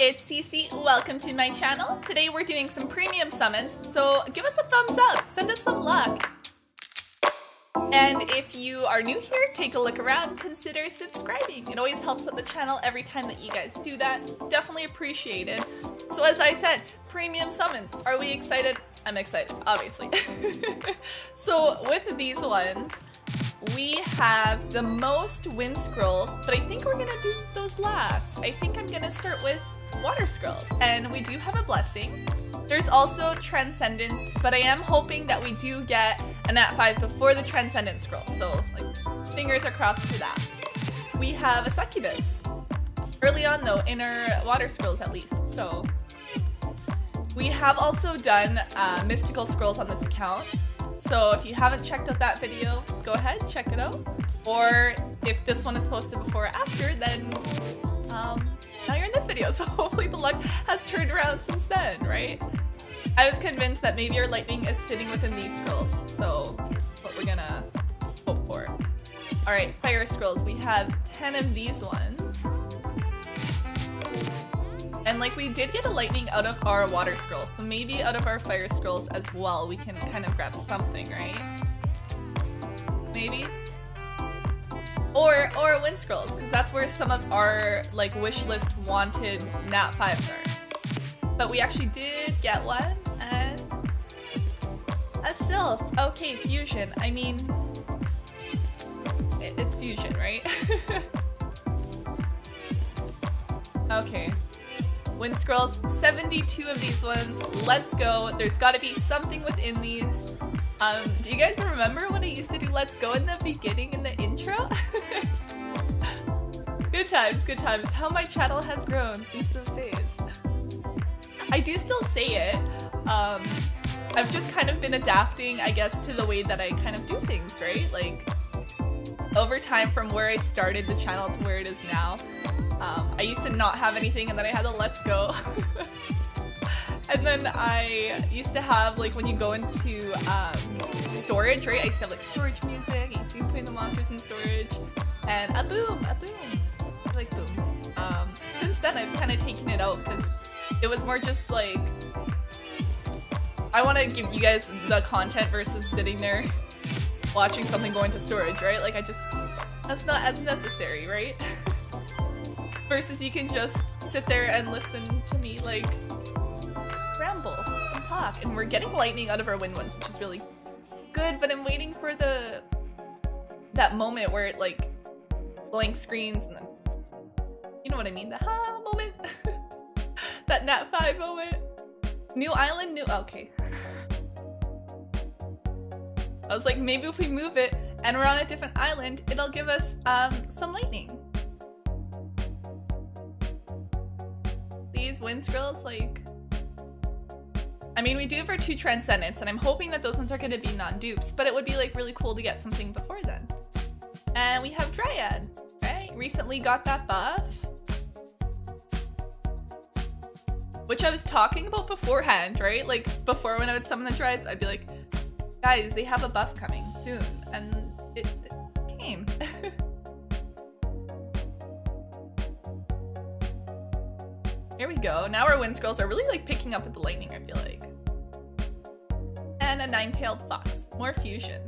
it's Cece. Welcome to my channel. Today we're doing some premium summons, so give us a thumbs up, send us some luck. And if you are new here, take a look around, consider subscribing. It always helps out the channel every time that you guys do that. Definitely appreciate it. So as I said, premium summons. Are we excited? I'm excited, obviously. So with these ones, we have the most wind scrolls, but I think we're gonna do those last. I think I'm gonna start with water scrolls, and we do have a blessing. There's also transcendence, but I am hoping that we do get a Nat 5 before the transcendence scroll, so like fingers are crossed for that. We have a succubus early on though, in our water scrolls at least. So we have also done mystical scrolls on this account. So if you haven't checked out that video, go ahead, check it out. Or if this one is posted before or after, then now you're in this video. So hopefully the luck has turned around since then, right? I was convinced that maybe your lightning is sitting within these scrolls. So that's what we're gonna hope for. All right, fire scrolls. We have 10 of these ones. And like we did get a lightning out of our water scrolls, so maybe out of our fire scrolls as well, we can kind of grab something, right? Maybe? Or wind scrolls, because that's where some of our like wish list wanted Nat 5s are. But we actually did get one, and a Sylph. Okay, fusion. I mean, it's fusion, right? Okay. Wind scrolls, 72 of these ones. Let's go. There's got to be something within these. Do you guys remember when I used to do Let's Go in the beginning, in the intro? Good times, good times. How my channel has grown since those days. I do still say it. I've just kind of been adapting, I guess, to the way that I kind of do things, right? Like, over time, from where I started the channel to where it is now. I used to not have anything, and then I had the Let's Go. And then I used to have, like, when you go into storage, right? I used to have, like, storage music. I used to put in the monsters in storage. And a boom. I like booms. Since then, I've kind of taken it out because it was more just, like, I want to give you guys the content versus sitting there watching something go into storage, right? Like, that's not as necessary, right? Versus you can just sit there and listen to me, like, ramble and talk. And we're getting lightning out of our wind ones, which is really good, but I'm waiting for that moment where it, like, blank screens and then, you know what I mean, the ha moment. That Nat 5 moment. New island, new, okay. I was like, maybe if we move it and we're on a different island, it'll give us some lightning. These wind scrolls, like, I mean, we do have our 2 transcendents, and I'm hoping that those ones are going to be non-dupes, but it would be like really cool to get something before then. And we have Dryad, right? Recently got that buff, which I was talking about beforehand, right? Like, before, when I would summon the Dryads, I'd be like, guys, they have a buff coming soon, and it came. Here we go. Now our wind scrolls are really like picking up with the lightning, I feel like. And a 9-tailed fox. More fusion.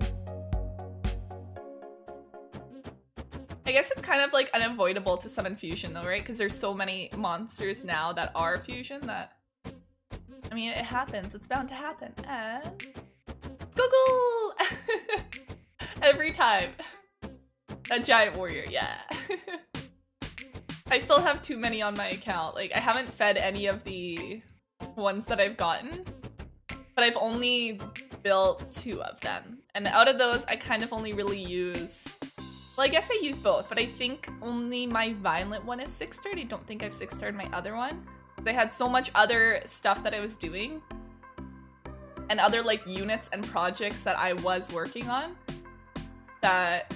I guess it's kind of like unavoidable to summon fusion though, right? Because there's so many monsters now that are fusion that, I mean, it happens. It's bound to happen. And Skuggul! Every time. A giant warrior, yeah. I still have too many on my account. Like, I haven't fed any of the ones that I've gotten, but I've only built 2 of them. And out of those, I kind of only really use, well, I guess I use both, but I think only my Violent one is 6-starred. I don't think I've 6-starred my other one. I had so much other stuff that I was doing and other like units and projects that I was working on that,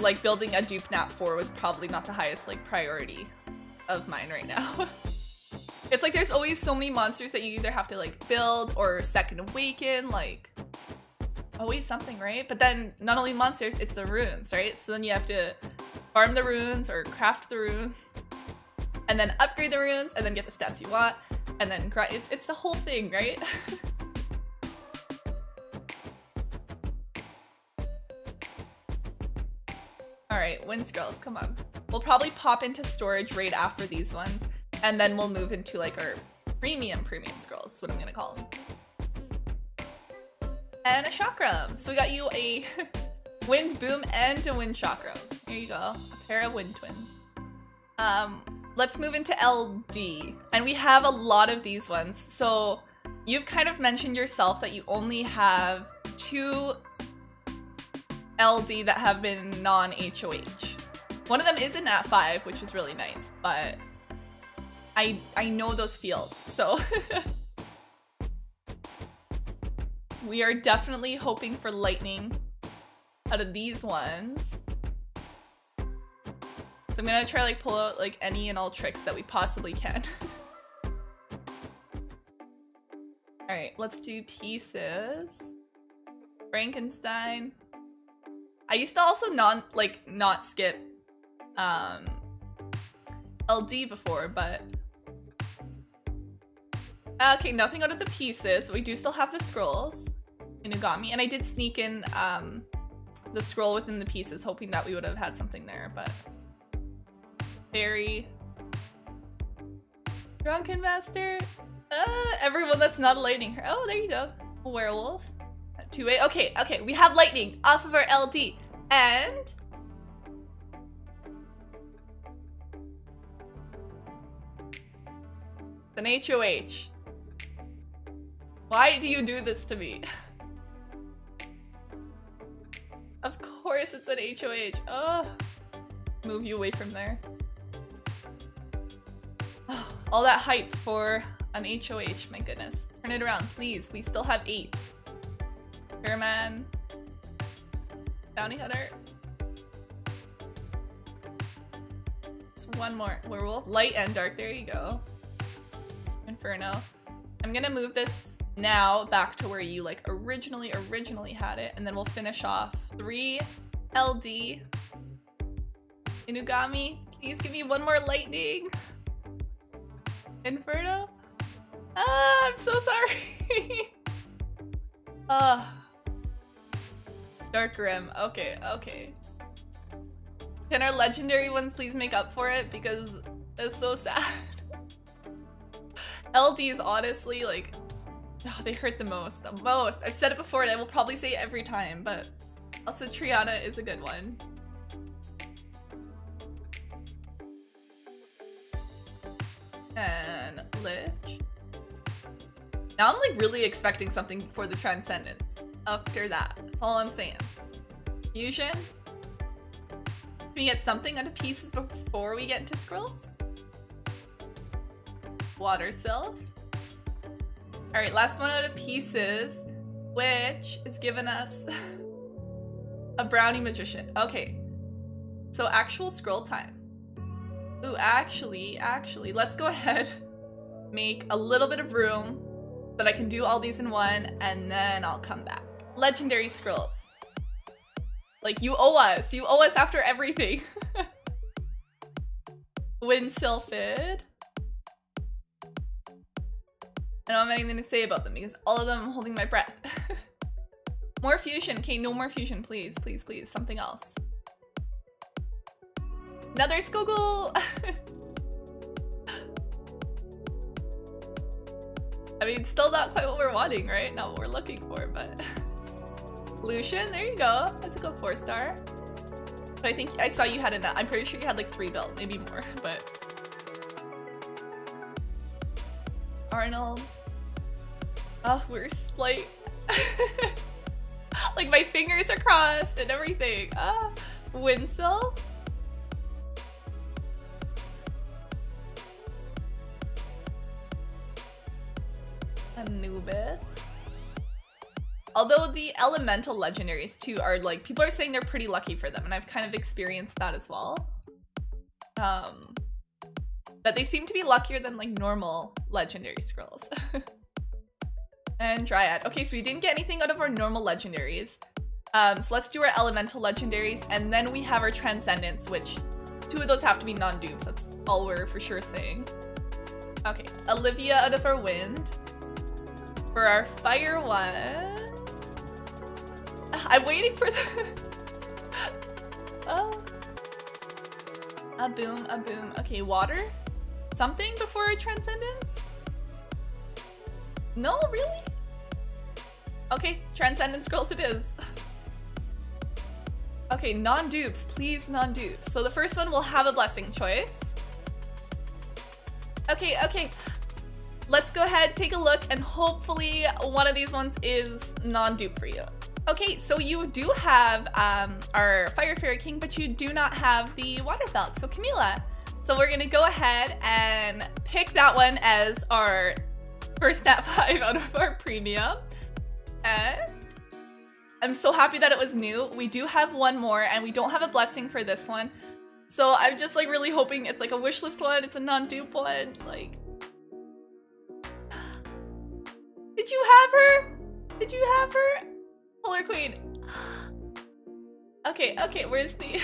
like, building a dupe Nat 4 was probably not the highest, like, priority of mine right now. It's like there's always so many monsters that you either have to, like, build or second awaken, like, always something, right? But then not only monsters, it's the runes, right? So then you have to farm the runes or craft the runes. and then upgrade the runes, and then get the stats you want, and then grind. It's the whole thing, right? All right, wind scrolls, come on. We'll probably pop into storage right after these ones, and then we'll move into like our premium scrolls, is what I'm gonna call them. And a chakram. So we got you a wind boom and a wind chakram. Here you go, a pair of wind twins. Let's move into LD, and we have a lot of these ones. So you've kind of mentioned yourself that you only have 2 LD that have been non-HOH. One of them is in Nat 5, which is really nice, but I know those feels, so. We are definitely hoping for lightning out of these ones. So I'm gonna try like pull out like any and all tricks that we possibly can. All right, let's do pieces. Frankenstein. I used to also not skip LD before, but okay, nothing out of the pieces. We do still have the scrolls, Inugami, and I did sneak in the scroll within the pieces, hoping that we would have had something there, but. Fairy. Drunken Master. Everyone that's not lightning her. Oh, there you go. A werewolf. Two-way. Okay, okay. We have lightning off of our LD. And an HOH. Why do you do this to me? Of course it's an HOH. Oh. Move you away from there. Oh, all that hype for an HOH, my goodness. Turn it around, please. We still have 8. Fairman. Bounty Hunter. Just one more. Werewolf. Light and dark. There you go. Inferno. I'm gonna move this now back to where you like originally had it, and then we'll finish off 3 LD. Inugami, please give me one more lightning. Inferno? Ah, I'm so sorry. Dark Grim. Okay, okay. Can our legendary ones please make up for it? Because that's so sad. LDs, honestly, like, oh, they hurt the most. The most. I've said it before and I will probably say it every time, but also Triana is a good one. And Lich. Now I'm like really expecting something for the transcendence. After that, that's all I'm saying. Fusion. Can we get something out of pieces before we get into scrolls? Water Sylph. All right, last one out of pieces, which is giving us a Brownie Magician. Okay, so actual scroll time. Ooh, actually, let's go ahead, make a little bit of room that I can do all these in one, and then I'll come back. Legendary scrolls. Like, you owe us after everything. Win Silphid. I don't have anything to say about them because all of them I'm holding my breath. More fusion. Okay, no more fusion, please, please, please. Something else. Another Skuggul! I mean, still not quite what we're wanting, right? Not what we're looking for, but... Lucian, there you go. That's a good 4-star. But I think I saw you had enough. I'm pretty sure you had like 3 built, maybe more, but... Arnold. Oh, we're like... like my fingers are crossed and everything. Ah, Winsel. Anubis. Although the elemental legendaries too are like, people are saying they're pretty lucky for them, and I've kind of experienced that as well. But they seem to be luckier than like normal legendary scrolls. And Dryad. Okay, so we didn't get anything out of our normal legendaries. So let's do our elemental legendaries, and then we have our transcendence, which Two of those have to be non-dupes. That's all we're for sure saying. Okay, Olivia out of our wind. For our fire one... I'm waiting for the... oh. A boom, a boom. Okay, water? Something before transcendence? No, really? Okay, transcendence girls it is. Okay, non-dupes, please non-dupes. So the first one will have a blessing choice. Okay, okay. Let's go ahead, take a look, and hopefully one of these ones is non-dupe for you. Okay, so you do have our Fire Fairy King, but you do not have the Water Belk, so Camilla. So we're gonna go ahead and pick that one as our first Nat 5 out of our premium. And I'm so happy that it was new. We do have one more, and we don't have a blessing for this one. So I'm just like really hoping it's like a wishlist one, it's a non-dupe one, like... Did you have her? Did you have her? Polar Queen. Okay, okay, where's the...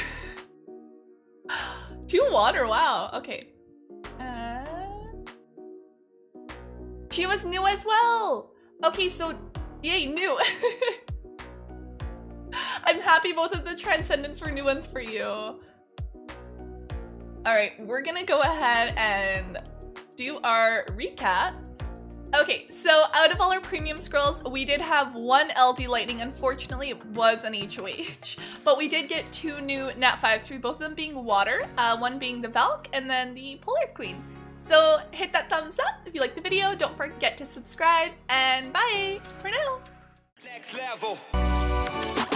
2 water, wow, okay. She was new as well! Okay, so, yay, new! I'm happy both of the transcendents were new ones for you. Alright, we're gonna go ahead and do our recap. Okay, so out of all our premium scrolls, we did have one LD Lightning. Unfortunately, it was an HOH. But we did get 2 new Nat 5s for both of them being water, one being the Valk and then the Polar Queen. So hit that thumbs up if you liked the video. Don't forget to subscribe and bye for now. Next level.